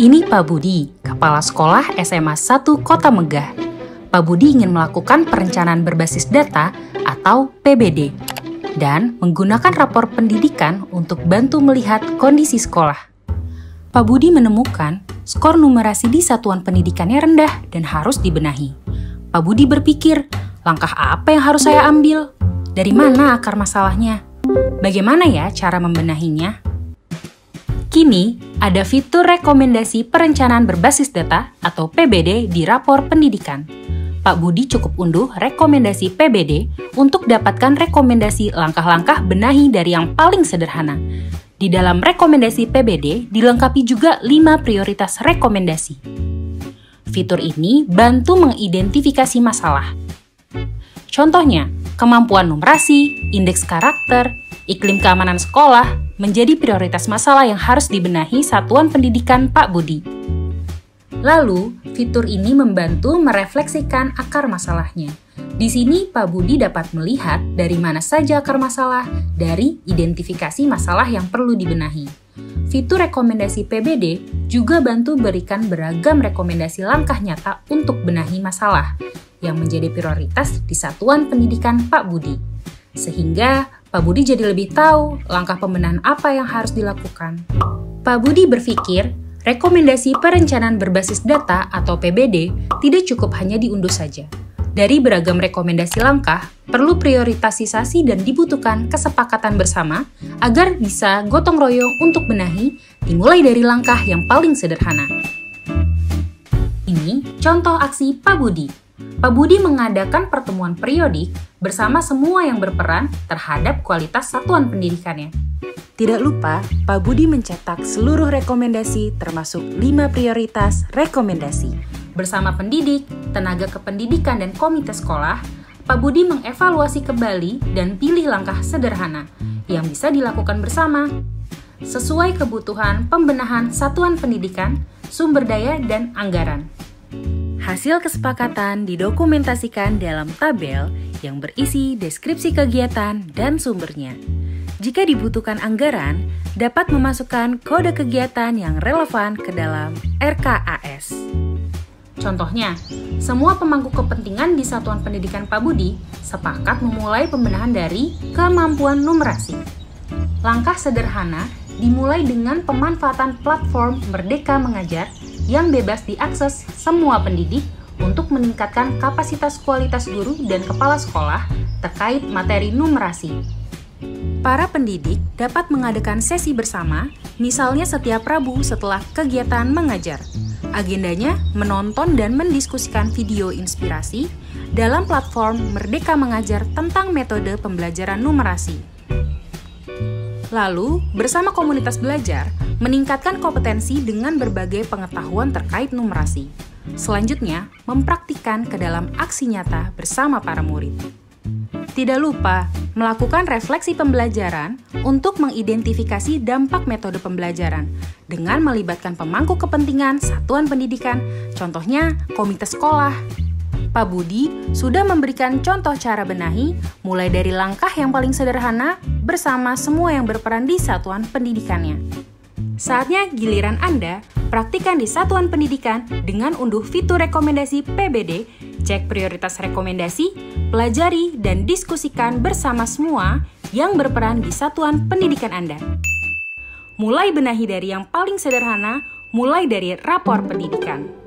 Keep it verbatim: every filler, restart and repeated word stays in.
Ini Pak Budi, Kepala Sekolah S M A satu Kota Megah. Pak Budi ingin melakukan perencanaan berbasis data atau P B D dan menggunakan rapor pendidikan untuk bantu melihat kondisi sekolah. Pak Budi menemukan skor numerasi di satuan pendidikannya rendah dan harus dibenahi. Pak Budi berpikir, langkah apa yang harus saya ambil? Dari mana akar masalahnya? Bagaimana ya cara membenahinya? Kini, ada fitur rekomendasi perencanaan berbasis data atau P B D di rapor pendidikan. Pak Budi cukup unduh rekomendasi P B D untuk dapatkan rekomendasi langkah-langkah benahi dari yang paling sederhana. Di dalam rekomendasi P B D dilengkapi juga lima prioritas rekomendasi. Fitur ini bantu mengidentifikasi masalah. Contohnya, kemampuan numerasi, indeks karakter, iklim keamanan sekolah menjadi prioritas masalah yang harus dibenahi satuan pendidikan Pak Budi. Lalu, fitur ini membantu merefleksikan akar masalahnya. Di sini, Pak Budi dapat melihat dari mana saja akar masalah dari identifikasi masalah yang perlu dibenahi. Fitur rekomendasi P B D juga bantu berikan beragam rekomendasi langkah nyata untuk benahi masalah yang menjadi prioritas di satuan pendidikan Pak Budi. Sehingga Pak Budi jadi lebih tahu langkah pembenahan apa yang harus dilakukan. Pak Budi berpikir, rekomendasi perencanaan berbasis data atau P B D tidak cukup hanya diunduh saja. Dari beragam rekomendasi langkah, perlu prioritisasi dan dibutuhkan kesepakatan bersama agar bisa gotong royong untuk benahi, dimulai dari langkah yang paling sederhana. Ini contoh aksi Pak Budi. Pak Budi mengadakan pertemuan periodik bersama semua yang berperan terhadap kualitas satuan pendidikannya. Tidak lupa, Pak Budi mencetak seluruh rekomendasi termasuk lima prioritas rekomendasi. Bersama pendidik, tenaga kependidikan dan komite sekolah, Pak Budi mengevaluasi kembali dan pilih langkah sederhana yang bisa dilakukan bersama sesuai kebutuhan pembenahan satuan pendidikan, sumber daya dan anggaran. Hasil kesepakatan didokumentasikan dalam tabel yang berisi deskripsi kegiatan dan sumbernya. Jika dibutuhkan anggaran, dapat memasukkan kode kegiatan yang relevan ke dalam R K A S. Contohnya, semua pemangku kepentingan di Satuan Pendidikan Pak Budi sepakat memulai pembenahan dari kemampuan numerasi. Langkah sederhana dimulai dengan pemanfaatan platform Merdeka Mengajar yang bebas diakses semua pendidik untuk meningkatkan kapasitas kualitas guru dan kepala sekolah terkait materi numerasi. Para pendidik dapat mengadakan sesi bersama, misalnya setiap Rabu setelah kegiatan mengajar. Agendanya menonton dan mendiskusikan video inspirasi dalam platform Merdeka Mengajar tentang metode pembelajaran numerasi. Lalu, bersama komunitas belajar, meningkatkan kompetensi dengan berbagai pengetahuan terkait numerasi. Selanjutnya, mempraktikkan ke dalam aksi nyata bersama para murid. Tidak lupa, melakukan refleksi pembelajaran untuk mengidentifikasi dampak metode pembelajaran dengan melibatkan pemangku kepentingan satuan pendidikan, contohnya komite sekolah. Pak Budi sudah memberikan contoh cara benahi, mulai dari langkah yang paling sederhana bersama semua yang berperan di satuan pendidikannya. Saatnya giliran Anda, praktikan di satuan pendidikan dengan unduh fitur rekomendasi P B D, cek prioritas rekomendasi, pelajari dan diskusikan bersama semua yang berperan di satuan pendidikan Anda. Mulai benahi dari yang paling sederhana, mulai dari rapor pendidikan.